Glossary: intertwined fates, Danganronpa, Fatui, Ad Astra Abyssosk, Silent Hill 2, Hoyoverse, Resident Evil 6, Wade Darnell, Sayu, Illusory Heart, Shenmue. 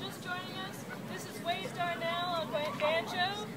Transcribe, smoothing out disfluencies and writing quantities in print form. are just joining us, this is Wade Darnell on banjo.